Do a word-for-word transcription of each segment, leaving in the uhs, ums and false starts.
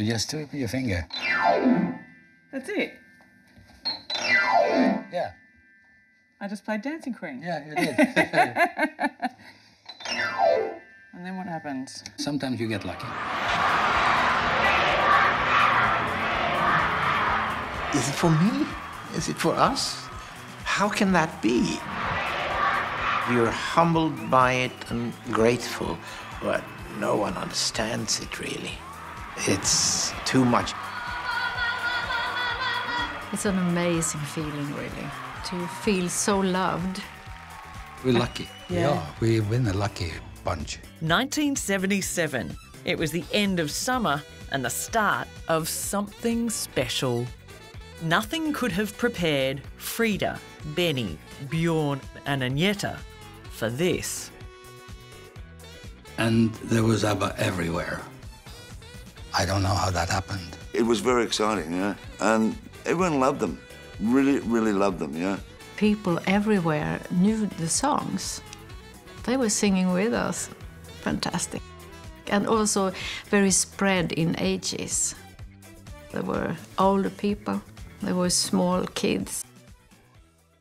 You just do it with your finger. That's it? Yeah. I just played Dancing Queen. Yeah, you did. And then what happens? Sometimes you get lucky. Is it for me? Is it for us? How can that be? You're humbled by it and grateful, but no one understands it, really. It's too much. It's an amazing feeling, really, to feel so loved. We're lucky. Yeah, we are. We're in the lucky bunch. nineteen seventy-seven. It was the end of summer and the start of something special. Nothing could have prepared Frida, Benny, Björn and Agnetha for this. And there was ABBA everywhere. I don't know how that happened. It was very exciting, yeah. And everyone loved them. Really, really loved them, yeah. People everywhere knew the songs. They were singing with us. Fantastic. And also very spread in ages. There were older people. There were small kids.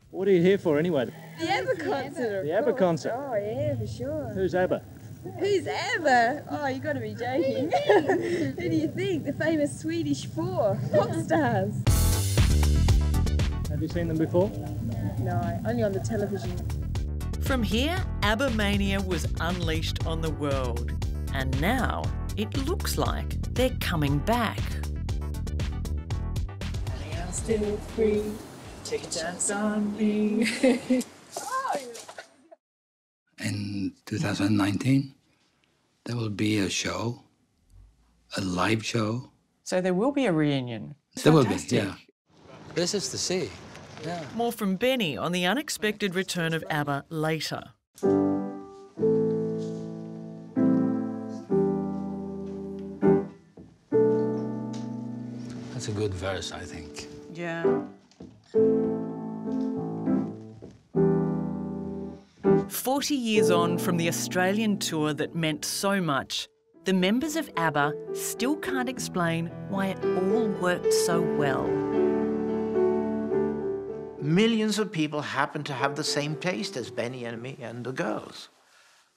What are you here for, anyway? The ABBA concert. The ABBA concert. Oh, yeah, for sure. Who's ABBA? Who's ABBA? Oh, you got to be joking. Who do you think? The famous Swedish four pop stars. Have you seen them before? No, only on the television. From here, ABBA mania was unleashed on the world. And now it looks like they're coming back. I'm still free. Take a chance on me. two thousand nineteen, there will be a show, a live show. So there will be a reunion. There Fantastic. Will be, yeah. This is the sea. Yeah. More from Benny on the unexpected return of ABBA later. That's a good verse, I think. Yeah. Forty years on from the Australian tour that meant so much, the members of ABBA still can't explain why it all worked so well. Millions of people happen to have the same taste as Benny and me and the girls.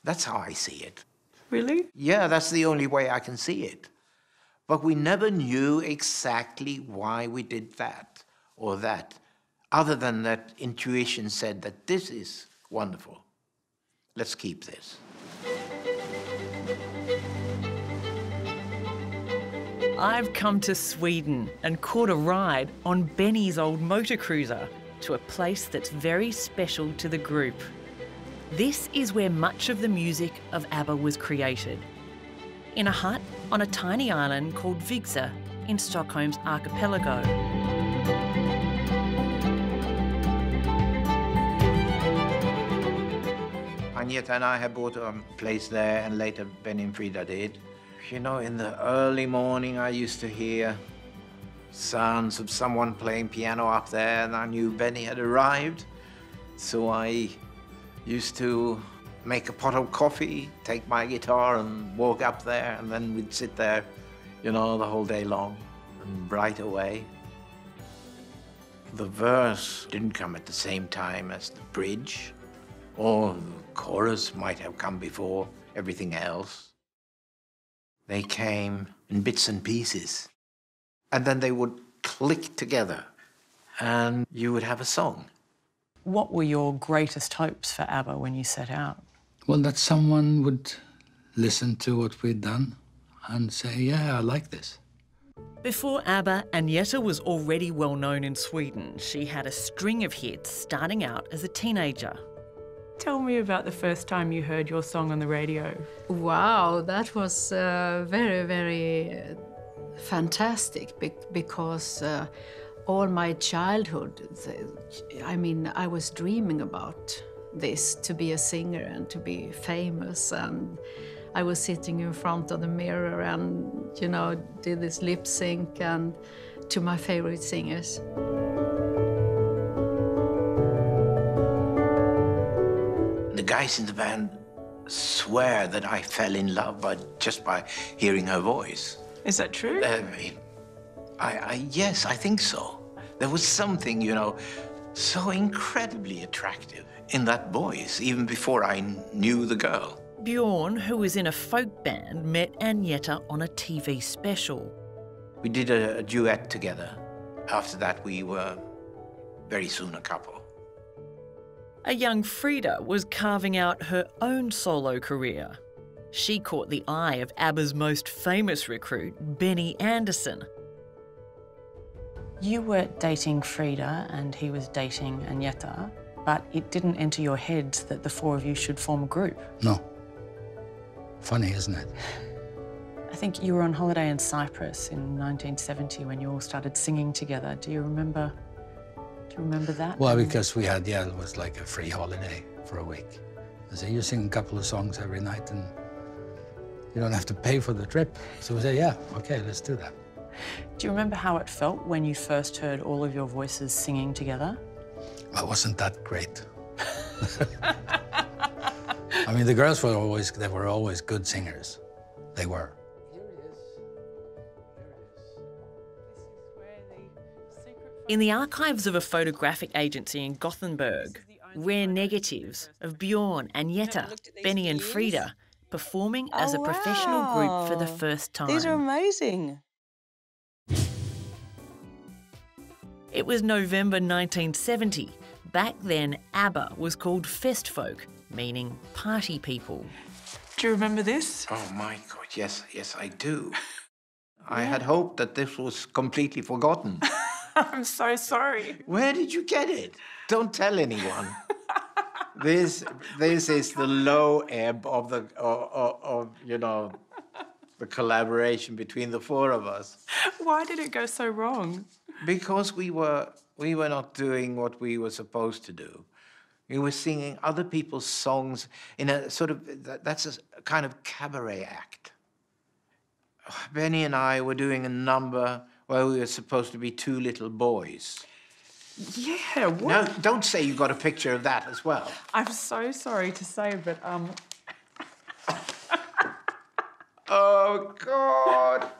That's how I see it. Really? Yeah, that's the only way I can see it. But we never knew exactly why we did that or that, other than that intuition said that this is wonderful. Let's keep this. I've come to Sweden and caught a ride on Benny's old motor cruiser to a place that's very special to the group. This is where much of the music of ABBA was created. In a hut on a tiny island called Vigsa in Stockholm's archipelago. Agnetha and I had bought a place there, and later Benny and Frida did. You know, in the early morning I used to hear sounds of someone playing piano up there, and I knew Benny had arrived. So I used to make a pot of coffee, take my guitar and walk up there, and then we'd sit there, you know, the whole day long and bright away. The verse didn't come at the same time as the bridge, or the chorus might have come before everything else. They came in bits and pieces, and then they would click together, and you would have a song. What were your greatest hopes for ABBA when you set out? Well, that someone would listen to what we'd done and say, yeah, I like this. Before ABBA, Agnetha was already well known in Sweden. She had a string of hits starting out as a teenager. Tell me about the first time you heard your song on the radio. Wow, that was uh, very, very uh, fantastic be because uh, all my childhood, the, I mean, I was dreaming about this, to be a singer and to be famous. And I was sitting in front of the mirror and, you know, did this lip sync and to my favorite singers. The guys in the band swear that I fell in love by, just by hearing her voice. Is that true? Uh, I, I, yes, I think so. There was something, you know, so incredibly attractive in that voice, even before I knew the girl. Bjorn, who was in a folk band, met Agnetha on a T V special. We did a, a duet together. After that, we were very soon a couple. A young Frida was carving out her own solo career. She caught the eye of ABBA's most famous recruit, Benny Andersson. You were dating Frida and he was dating Agnetha, but it didn't enter your head that the four of you should form a group. No. Funny, isn't it? I think you were on holiday in Cyprus in nineteen seventy when you all started singing together. Do you remember? Do you remember that? Well, because we had, yeah, it was like a free holiday for a week. I said, you sing a couple of songs every night and you don't have to pay for the trip. So we said, yeah, okay, let's do that. Do you remember how it felt when you first heard all of your voices singing together? Well, wasn't that great? I mean, the girls were always, they were always good singers. They were. In the archives of a photographic agency in Gothenburg, rare negatives of Bjorn, Agnetha, Benny and Frida performing oh, as a professional wow. group for the first time. These are amazing. It was November nineteen seventy. Back then, ABBA was called festfolk, meaning party people. Do you remember this? Oh, my God, yes, yes, I do. Yeah. I had hoped that this was completely forgotten. I'm so sorry. Where did you get it? Don't tell anyone. This this is the low ebb of the of, of, of you know the collaboration between the four of us. Why did it go so wrong? Because we were we were not doing what we were supposed to do. We were singing other people's songs in a sort of that's a kind of cabaret act. Benny and I were doing a number. Well, we were supposed to be two little boys. Yeah, what? No, don't say you got a picture of that as well. I'm so sorry to say, but, um... oh, God!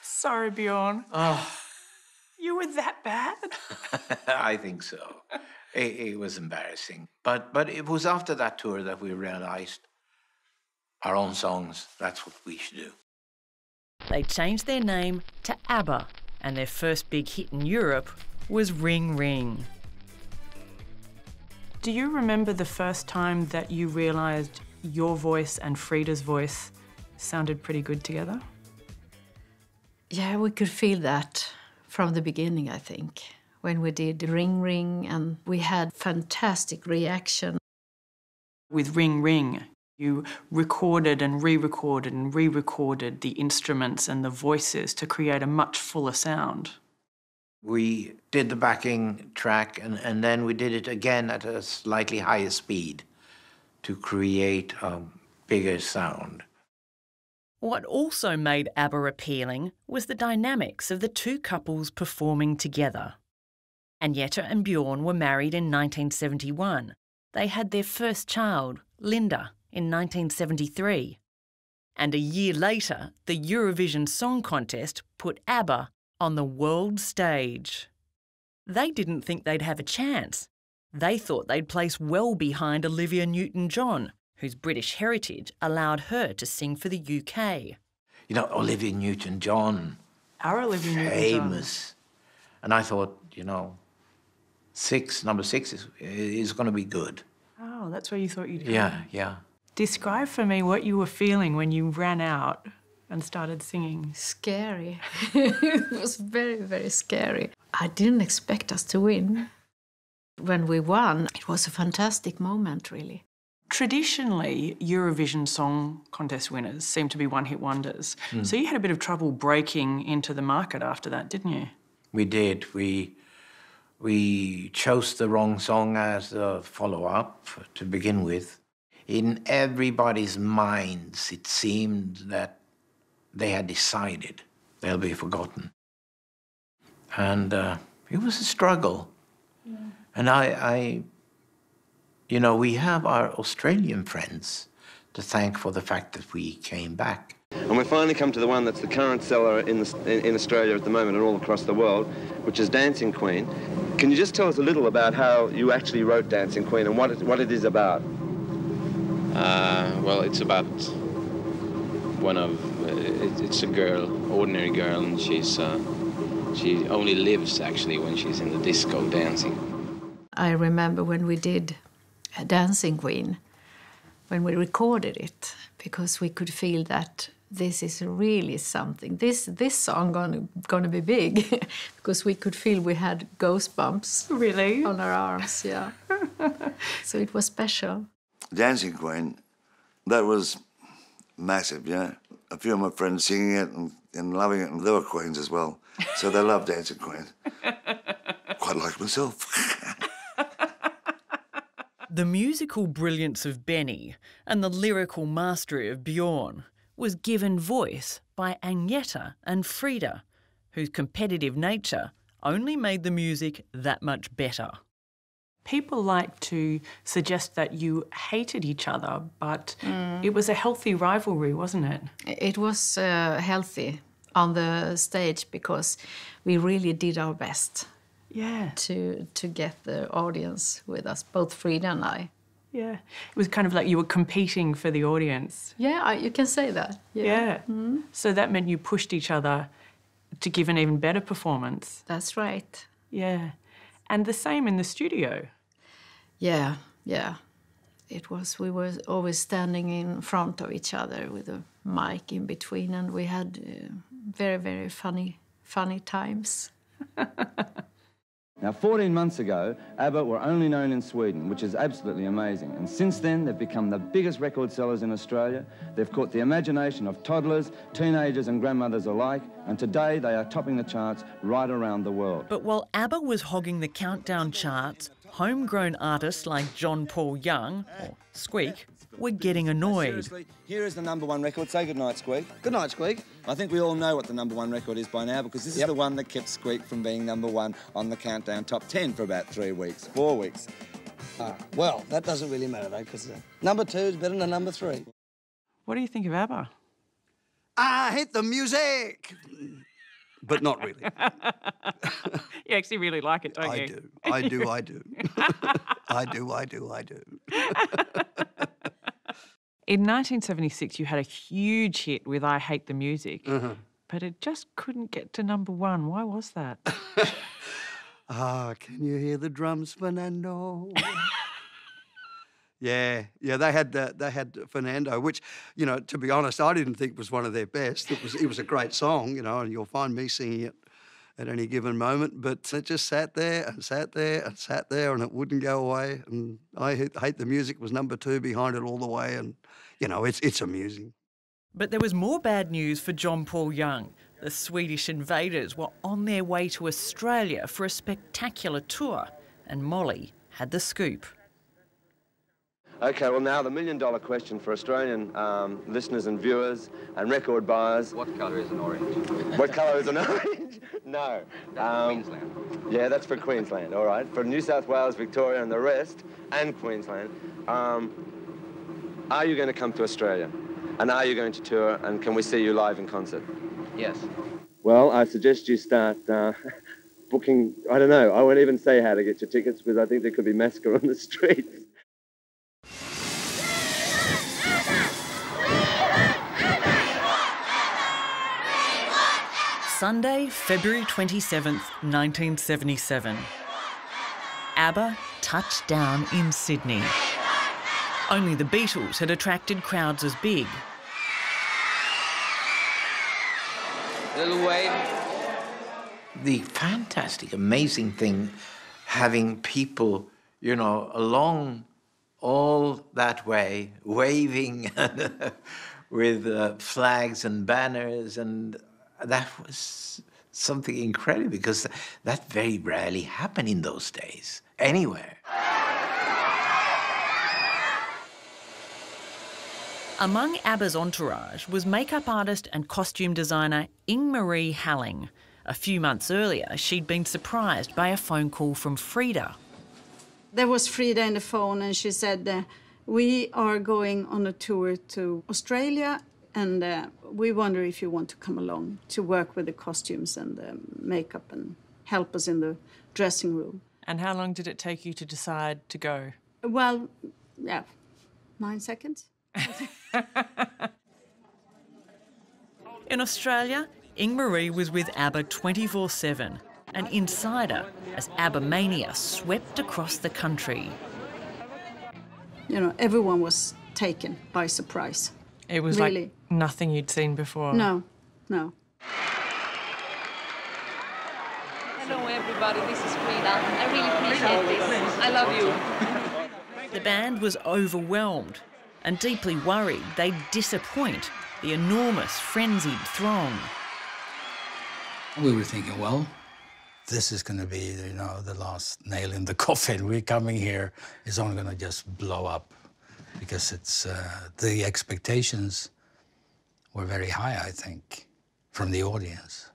Sorry, Bjorn. Oh. You were that bad? I think so. It, it was embarrassing. But, but it was after that tour that we realised our own songs, that's what we should do. They changed their name to ABBA, and their first big hit in Europe was Ring Ring. Do you remember the first time that you realised your voice and Frida's voice sounded pretty good together? Yeah, we could feel that from the beginning, I think, when we did Ring Ring, and we had fantastic reaction. With Ring Ring, you recorded and re-recorded and re-recorded the instruments and the voices to create a much fuller sound. We did the backing track and, and then we did it again at a slightly higher speed to create a bigger sound. What also made ABBA appealing was the dynamics of the two couples performing together. Agnetha and Bjorn were married in nineteen seventy-one. They had their first child, Linda, in nineteen seventy-three. And a year later, the Eurovision Song Contest put ABBA on the world stage. They didn't think they'd have a chance. They thought they'd place well behind Olivia Newton-John, whose British heritage allowed her to sing for the U K. You know, Olivia Newton-John. Our Olivia Newton-John. Famous. And I thought, you know, six, number six is, is going to be good. Oh, that's where you thought you'd go. Yeah, yeah. Describe for me what you were feeling when you ran out and started singing. Scary. It was very, very scary. I didn't expect us to win. When we won, it was a fantastic moment, really. Traditionally, Eurovision Song Contest winners seem to be one-hit wonders. Mm. So you had a bit of trouble breaking into the market after that, didn't you? We did. We... We chose the wrong song as a follow-up to begin with. In everybody's minds, it seemed that they had decided they'll be forgotten. And uh, it was a struggle. Yeah. And I, I, you know, we have our Australian friends to thank for the fact that we came back. And we finally come to the one that's the current seller in, the, in, in Australia at the moment and all across the world, which is Dancing Queen. Can you just tell us a little about how you actually wrote Dancing Queen and what it, what it is about? Uh, well, it's about one of... It, it's a girl, ordinary girl, and she's... Uh, she only lives, actually, when she's in the disco dancing. I remember when we did Dancing Queen, when we recorded it, because we could feel that this is really something. This this song gonna gonna be big, because we could feel we had goose bumps really on our arms. Yeah, so it was special. Dancing Queen, that was massive. Yeah, a few of my friends singing it and, and loving it, and they were queens as well, so they loved Dancing Queen. Quite like myself. The musical brilliance of Benny and the lyrical mastery of Björn was given voice by Agnetha and Frida, whose competitive nature only made the music that much better. People like to suggest that you hated each other, but mm. it was a healthy rivalry, wasn't it? It was uh, healthy on the stage because we really did our best. Yeah, to to get the audience with us, both Frida and I. Yeah, it was kind of like you were competing for the audience. Yeah, I, you can say that. Yeah. yeah. Mm-hmm. So that meant you pushed each other to give an even better performance. That's right. Yeah, and the same in the studio. Yeah, yeah, it was. We were always standing in front of each other with a mic in between, and we had uh, very very funny funny times. Now, fourteen months ago, ABBA were only known in Sweden, which is absolutely amazing. And since then, they've become the biggest record sellers in Australia. They've caught the imagination of toddlers, teenagers and grandmothers alike. And today, they are topping the charts right around the world. But while ABBA was hogging the countdown charts, homegrown artists like John Paul Young, or Squeak, were getting annoyed. Seriously, here is the number one record. Say goodnight, Squeak. Goodnight, Squeak. I think we all know what the number one record is by now, because this yep. is the one that kept Squeak from being number one on the countdown top ten for about three weeks, four weeks. Uh, well, that doesn't really matter, though, because uh, number two is better than number three. What do you think of ABBA? I hate the music! But not really. You actually really like it, don't I you? Do. I do, I do. I do, I do, I do. In nineteen seventy-six, you had a huge hit with I Hate the Music, mm-hmm. but it just couldn't get to number one. Why was that? Ah, oh, can you hear the drums, Fernando? Yeah, yeah, they had uh, they had Fernando, which, you know, to be honest, I didn't think was one of their best. It was it was a great song, you know, and you'll find me singing it at any given moment. But it just sat there and sat there and sat there, and it wouldn't go away. And I Hate the Music was number two behind it all the way, and you know, it's it's amusing. But there was more bad news for John Paul Young. The Swedish Invaders were on their way to Australia for a spectacular tour, and Molly had the scoop. OK, well, now the million-dollar question for Australian um, listeners and viewers and record buyers. What colour is an orange? What colour is an orange? No. That's um, for Queensland. Yeah, that's for Queensland, all right. For New South Wales, Victoria and the rest, and Queensland, um, are you going to come to Australia? And are you going to tour? And can we see you live in concert? Yes. Well, I suggest you start... Uh, booking... I don't know. I won't even say how to get your tickets, because I think there could be massacre on the streets. Sunday, February twenty-seventh, nineteen seventy-seven. ABBA touched down in Sydney. Only the Beatles had attracted crowds as big. Little wave. The fantastic, amazing thing, having people, you know, along all that way, waving with uh, flags and banners, and that was something incredible, because that very rarely happened in those days, anywhere. Among ABBA's entourage was makeup artist and costume designer Ing-Marie Halling. A few months earlier, she'd been surprised by a phone call from Frida. There was Frida on the phone, and she said, uh, we are going on a tour to Australia, and uh, we wonder if you want to come along to work with the costumes and the makeup and help us in the dressing room. And how long did it take you to decide to go? Well, yeah, nine seconds. In Australia, Ing-Marie was with ABBA twenty-four seven, an insider, as ABBA mania swept across the country. You know, everyone was taken by surprise. It was really like nothing you'd seen before. No, no. Hello, everybody. This is Frida. I really appreciate this. I love you. The band was overwhelmed and deeply worried they'd disappoint the enormous, frenzied throng. We were thinking, well, this is going to be, you know, the last nail in the coffin. We're coming here. It's only going to just blow up because it's uh, the expectations were very high, I think, from the audience.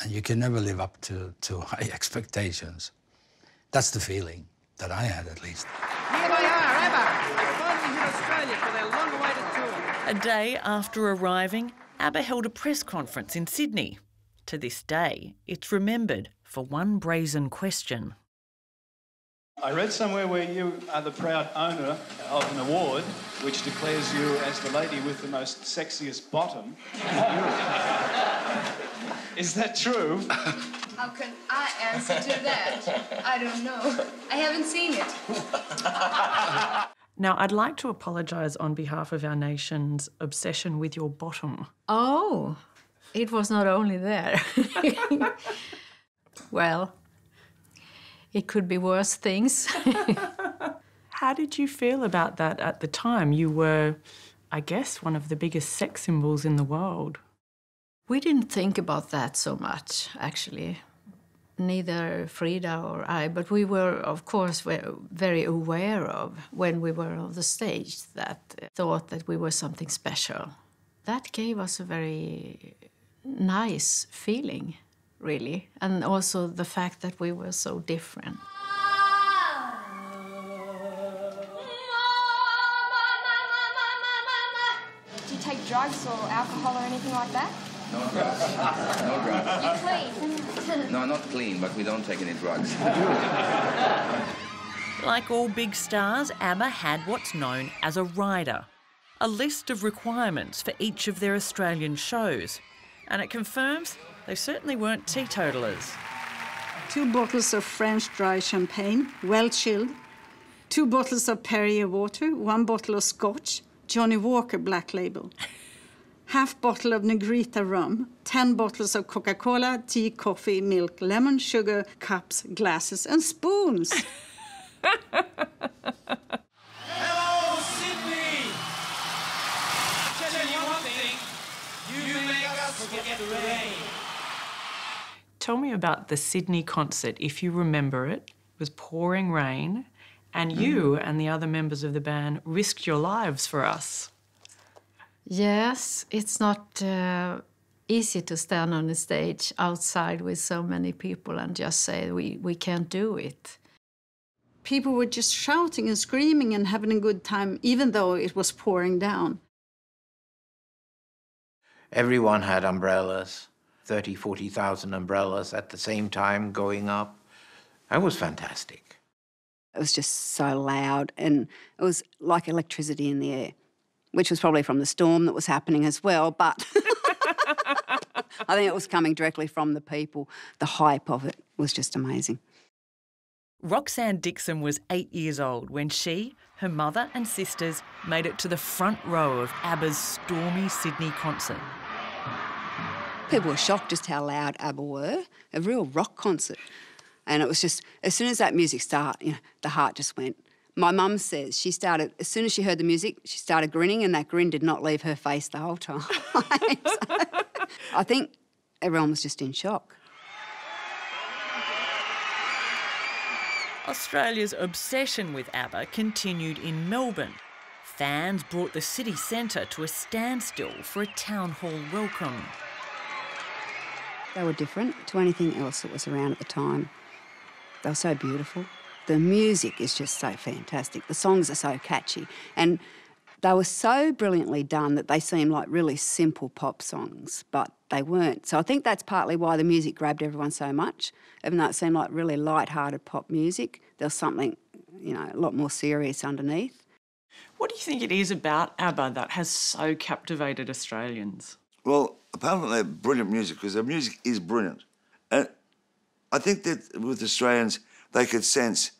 And you can never live up to, to high expectations. That's the feeling that I had, at least. Here they are, ABBA, finally in Australia for their long-awaited tour. A day after arriving, ABBA held a press conference in Sydney. To this day, it's remembered for one brazen question. I read somewhere where you are the proud owner of an award which declares you as the lady with the most sexiest bottom in Europe. Is that true? How can I answer to that? I don't know. I haven't seen it. Now, I'd like to apologise on behalf of our nation's obsession with your bottom. Oh, it was not only there. Well, it could be worse things. How did you feel about that at the time? You were, I guess, one of the biggest sex symbols in the world. We didn't think about that so much, actually. Neither Frida or I, but we were, of course, were very aware of, when we were on the stage, that thought that we were something special. That gave us a very nice feeling, really, and also the fact that we were so different. Do you take drugs or alcohol or anything like that? No drugs. No drugs. You're clean. No, not clean, but we don't take any drugs. Like all big stars, ABBA had what's known as a rider, a list of requirements for each of their Australian shows, and it confirms they certainly weren't teetotalers. Two bottles of French dry champagne, well chilled, two bottles of Perrier water, one bottle of Scotch, Johnny Walker Black Label. Half bottle of Negrita rum, ten bottles of Coca-Cola, tea, coffee, milk, lemon, sugar, cups, glasses and spoons. Hello, Sydney! I'll tell you one thing, you make us forget the rain. Tell me about the Sydney concert, if you remember it. It was pouring rain and you mm. and the other members of the band risked your lives for us. Yes, it's not uh, easy to stand on the stage outside with so many people and just say, we, we can't do it. People were just shouting and screaming and having a good time, even though it was pouring down. Everyone had umbrellas, thirty, forty thousand umbrellas at the same time going up. That was fantastic. It was just so loud and it was like electricity in the air, which was probably from the storm that was happening as well, but I think it was coming directly from the people. The hype of it was just amazing. Roxanne Dixon was eight years old when she, her mother and sisters made it to the front row of ABBA's stormy Sydney concert. People were shocked just how loud ABBA were, a real rock concert. And it was just, as soon as that music started, you know, the heart just went. My mum says she started, as soon as she heard the music, she started grinning and that grin did not leave her face the whole time. So, I think everyone was just in shock. Australia's obsession with ABBA continued in Melbourne. Fans brought the city centre to a standstill for a town hall welcome. They were different to anything else that was around at the time. They were so beautiful. The music is just so fantastic. The songs are so catchy. And They were so brilliantly done that they seemed like really simple pop songs, but they weren't. So I think that's partly why the music grabbed everyone so much. Even though it seemed like really light-hearted pop music, there was something, you know, a lot more serious underneath. What do you think it is about ABBA that has so captivated Australians? Well, apart from their brilliant music, because their music is brilliant, and I think that with Australians, they could sense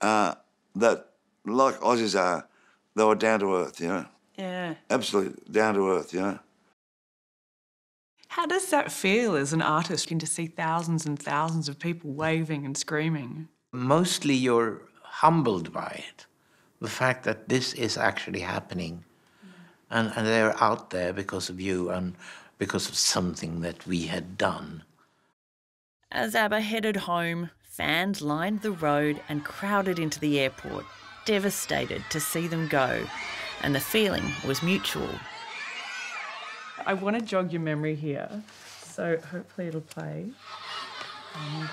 uh, that, like Aussies are, they were down to earth, you know? Yeah. Absolutely down to earth, you know? How does that feel as an artist, to see thousands and thousands of people waving and screaming? Mostly you're humbled by it, the fact that this is actually happening. Mm. And, and they're out there because of you and because of something that we had done. As ABBA headed home, fans lined the road and crowded into the airport, devastated to see them go. And the feeling was mutual. I want to jog your memory here, so hopefully it'll play. Um,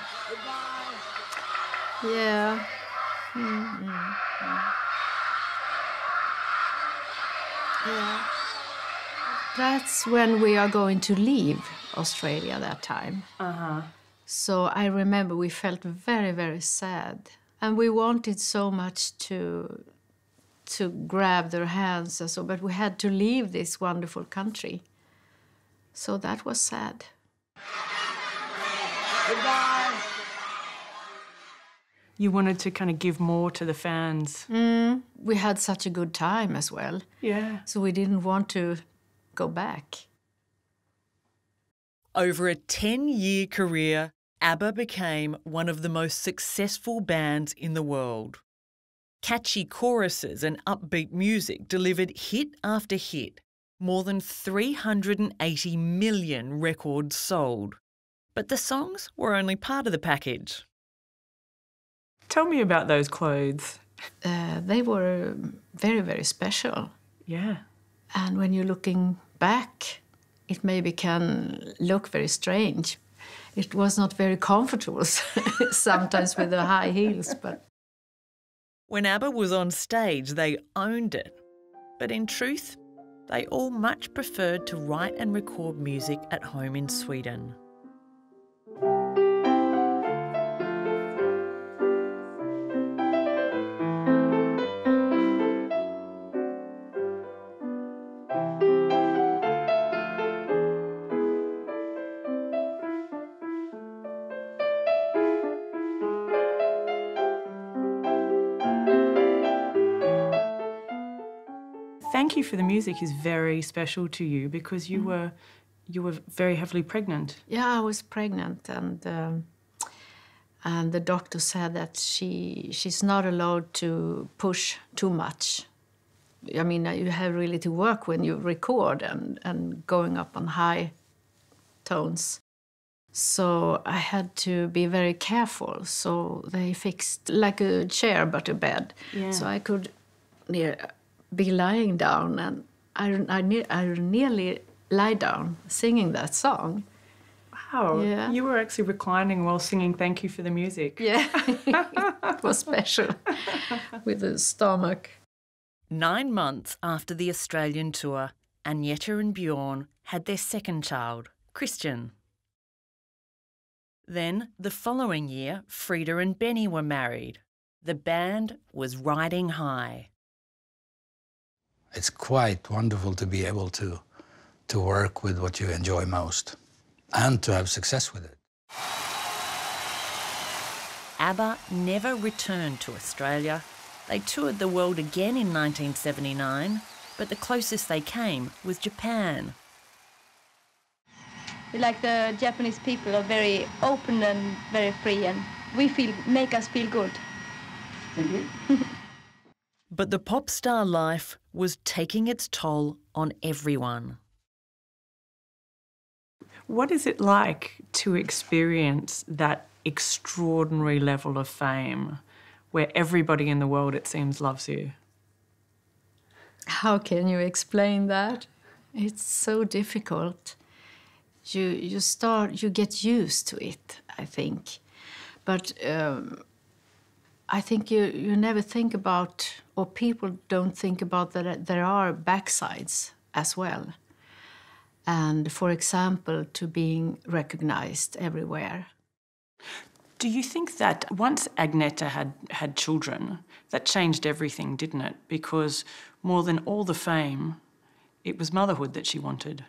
yeah. Mm-hmm. Yeah. That's when we are going to leave Australia that time. Uh-huh. So I remember we felt very, very sad. And we wanted so much to, to grab their hands and so, but we had to leave this wonderful country. So that was sad. Goodbye. You wanted to kind of give more to the fans. Mm, we had such a good time as well. Yeah. So we didn't want to go back. Over a ten-year career, ABBA became one of the most successful bands in the world. Catchy choruses and upbeat music delivered hit after hit, more than three hundred eighty million records sold. But the songs were only part of the package. Tell me about those clothes. Uh, they were very, very special. Yeah. And when you're looking back, it maybe can look very strange. It was not very comfortable sometimes with the high heels, but... When ABBA was on stage, they owned it. But in truth, they all much preferred to write and record music at home in Sweden. Thank You for the Music is very special to you because you were you were very heavily pregnant. Yeah, I was pregnant, and um, and the doctor said that she she's not allowed to push too much. I mean, you have really to work when you record and and going up on high tones. So I had to be very careful. So they fixed like a chair but a bed, yeah. So I could near. Yeah, be lying down, and I, I, ne I nearly lie down singing that song. Wow. Yeah. You were actually reclining while singing Thank You for the Music. Yeah, it was special with the stomach. Nine months after the Australian tour, Agnetha and Björn had their second child, Christian. Then, the following year, Frida and Benny were married. The band was riding high. It's quite wonderful to be able to, to work with what you enjoy most and to have success with it. ABBA never returned to Australia. They toured the world again in nineteen seventy-nine, but the closest they came was Japan. We like the Japanese people are very open and very free, and we feel make us feel good. Thank you. But the pop star life was taking its toll on everyone. What is it like to experience that extraordinary level of fame where everybody in the world, it seems, loves you? How can you explain that? It's so difficult. You, you start, you get used to it, I think. But um, I think you, you never think about or people don't think about that there are backsides as well. And for example, to being recognized everywhere. Do you think that once Agnetha had, had children, that changed everything, didn't it? Because more than all the fame, it was motherhood that she wanted.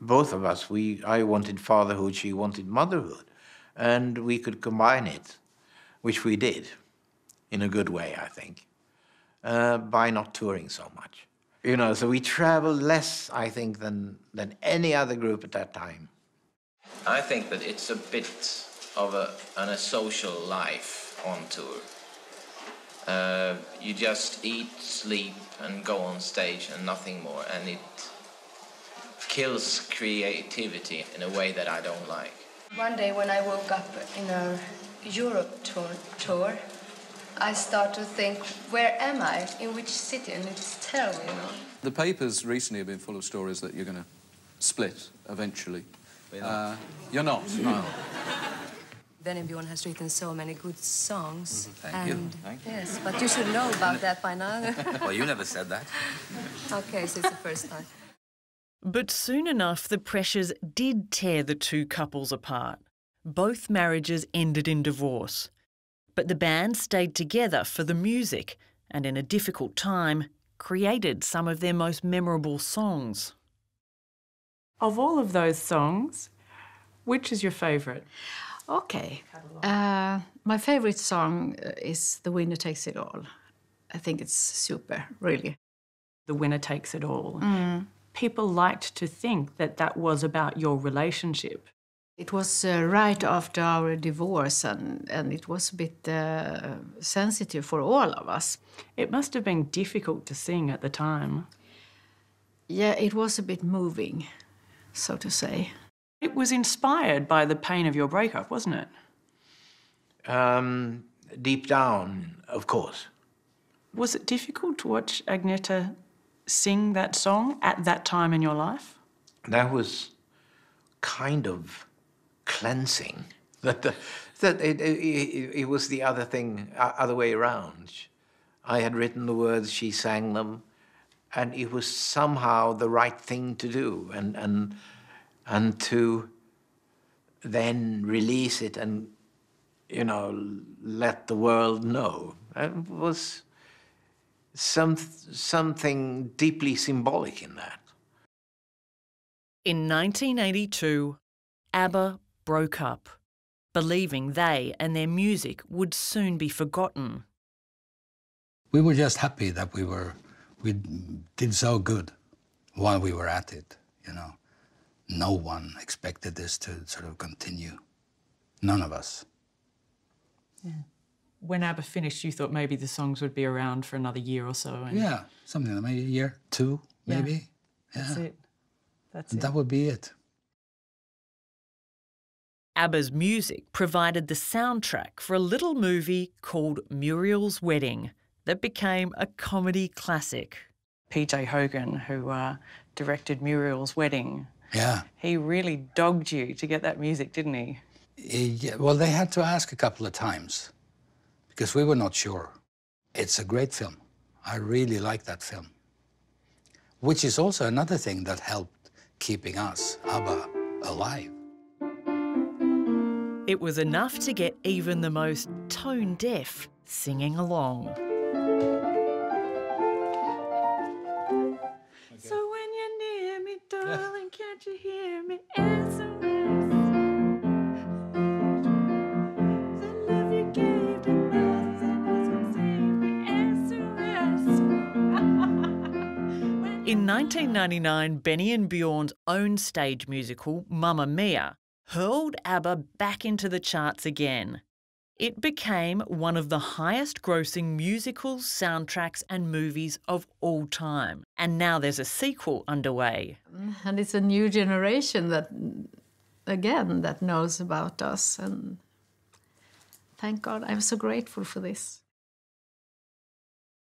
Both of us, we, I wanted fatherhood, she wanted motherhood. And we could combine it, which we did, in a good way, I think, uh, by not touring so much. You know, so we traveled less, I think, than, than any other group at that time. I think that it's a bit of a, an, a social life on tour. Uh, you just eat, sleep, and go on stage and nothing more, and it kills creativity in a way that I don't like. One day when I woke up in a Europe tour, tour I start to think, where am I? In which city? And it's terrible, you know. The papers recently have been full of stories that you're going to split eventually. You're not. Uh, you're not, no. Benny and Björn has written so many good songs. Mm-hmm. Thank you. Thank you. Yes, but you should know about that by now. Well, you never said that. Okay, so it's the first time. But soon enough, the pressures did tear the two couples apart. Both marriages ended in divorce. But the band stayed together for the music and, in a difficult time, created some of their most memorable songs. Of all of those songs, which is your favourite? OK. Uh, my favourite song is The Winner Takes It All. I think it's super, really. The Winner Takes It All. Mm. People liked to think that that was about your relationship. It was uh, right after our divorce, and, and it was a bit uh, sensitive for all of us. It must have been difficult to sing at the time. Yeah, it was a bit moving, so to say. It was inspired by the pain of your breakup, wasn't it? Um, deep down, of course. Was it difficult to watch Agnetha sing that song at that time in your life? That was kind of cleansing. That, the, that it, it, it was the other thing, other way around. I had written the words, she sang them, and it was somehow the right thing to do, and, and, and to then release it and, you know, let the world know. It was some, something deeply symbolic in that. In nineteen eighty-two, ABBA broke up, believing they and their music would soon be forgotten. We were just happy that we were, we did so good while we were at it, you know. No one expected this to sort of continue. None of us. Yeah. When ABBA finished, you thought maybe the songs would be around for another year or so. And... yeah, something like maybe a year, two, maybe. Yeah. That's yeah. it. That's that it. would be it. ABBA's music provided the soundtrack for a little movie called Muriel's Wedding that became a comedy classic. P J Hogan, who uh, directed Muriel's Wedding, yeah, he really dogged you to get that music, didn't he? Yeah, well, they had to ask a couple of times because we were not sure. It's a great film. I really like that film, which is also another thing that helped keeping us, ABBA, alive. It was enough to get even the most tone-deaf singing along. Okay. So when you're near me, darling, yeah. can't you hear me? S O S. The love you gave to us, and it's gonna save me. S O S. In nineteen ninety-nine, Benny and Björn's own stage musical, Mamma Mia, hurled ABBA back into the charts again. It became one of the highest-grossing musicals, soundtracks and movies of all time. And now there's a sequel underway. And it's a new generation that, again, that knows about us. And thank God, I'm so grateful for this.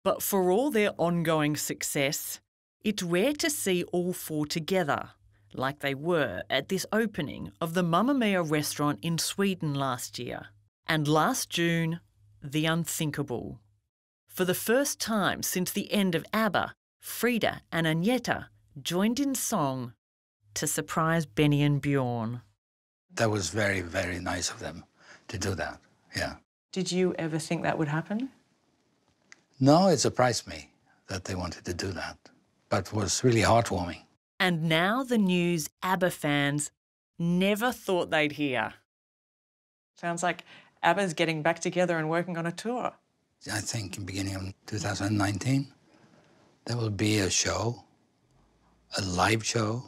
But for all their ongoing success, it's rare to see all four together, like they were at this opening of the Mamma Mia restaurant in Sweden last year. And last June, the unthinkable. For the first time since the end of ABBA, Frida and Agnetha joined in song to surprise Benny and Björn. That was very, very nice of them to do that, yeah. Did you ever think that would happen? No, it surprised me that they wanted to do that, but it was really heartwarming. And now the news ABBA fans never thought they'd hear. Sounds like ABBA's getting back together and working on a tour. I think in the beginning of two thousand nineteen, there will be a show, a live show,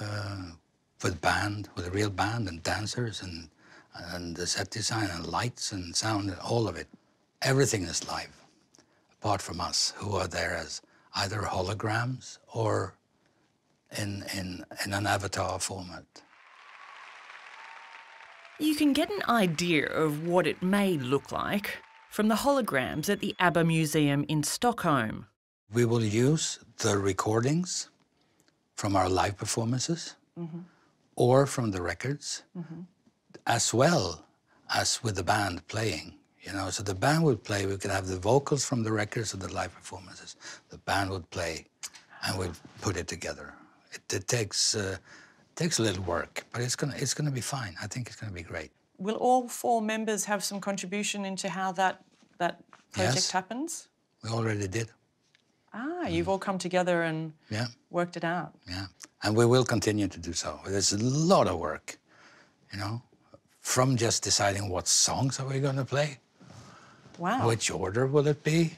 uh, with band, with a real band and dancers and, and the set design and lights and sound and all of it. Everything is live, apart from us, who are there as either holograms or in, in, in an avatar format. You can get an idea of what it may look like from the holograms at the ABBA Museum in Stockholm. We will use the recordings from our live performances, mm-hmm, or from the records, mm-hmm, as well as with the band playing. You know, so the band would play, we could have the vocals from the records and the live performances. The band would play and we'd put it together. It, it takes uh, takes a little work, but it's gonna, it's gonna be fine. I think it's gonna be great. Will all four members have some contribution into how that, that project yes. happens? We already did. Ah, mm. You've all come together and yeah. worked it out. Yeah, and we will continue to do so. There's a lot of work, you know, from just deciding what songs are we gonna play. Wow. Which order will it be?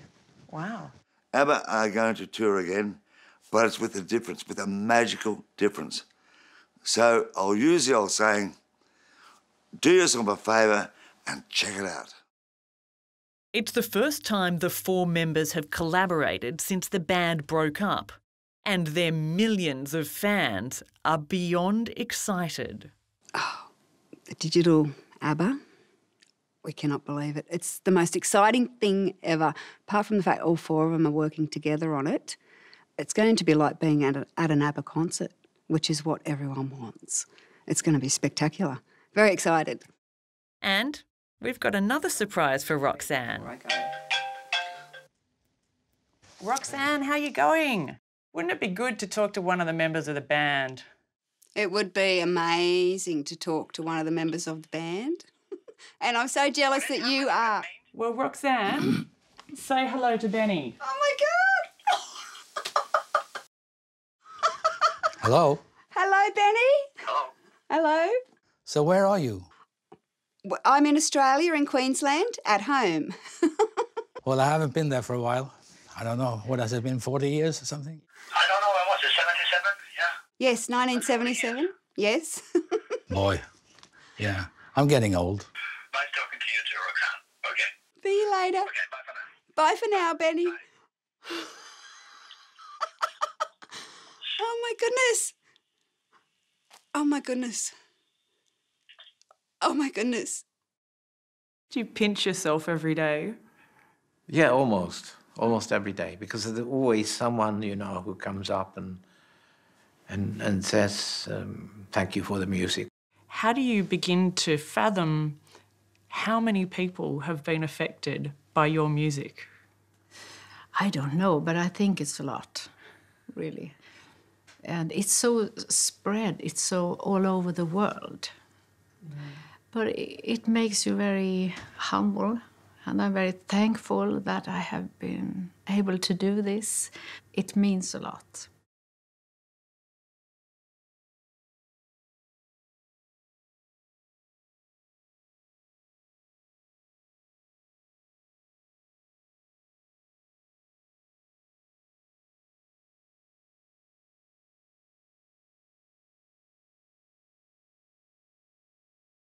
Wow. ABBA are going to tour again, but it's with a difference, with a magical difference. So I'll use the old saying, do yourself a favour and check it out. It's the first time the four members have collaborated since the band broke up, and their millions of fans are beyond excited. Oh, a digital ABBA. We cannot believe it. It's the most exciting thing ever. Apart from the fact all four of them are working together on it, it's going to be like being at, a, at an ABBA concert, which is what everyone wants. It's going to be spectacular. Very excited. And we've got another surprise for Roxanne. Right, Roxanne, how are you going? Wouldn't it be good to talk to one of the members of the band? It would be amazing to talk to one of the members of the band. And I'm so jealous that you are. Well, Roxanne, say hello to Benny. Oh, my God. Hello. Hello, Benny. Hello. Hello. So where are you? I'm in Australia, in Queensland, at home. Well, I haven't been there for a while. I don't know. What, has it been forty years or something? I don't know. What was it, seventy-seven? Yeah. Yes, nineteen seventy-seven. Yes. Boy, yeah. I'm getting old. Nice talking to you too, Roxanne. Okay. See you later. Okay, bye for now. Bye for now, Benny. Oh, my goodness. Oh, my goodness. Oh, my goodness. Do you pinch yourself every day? Yeah, almost. Almost every day, because there's always someone, you know, who comes up and, and, and says, um, thank you for the music. How do you begin to fathom how many people have been affected by your music? I don't know, but I think it's a lot, really. And it's so spread, it's so all over the world. Mm. But it makes you very humble, and I'm very thankful that I have been able to do this. It means a lot.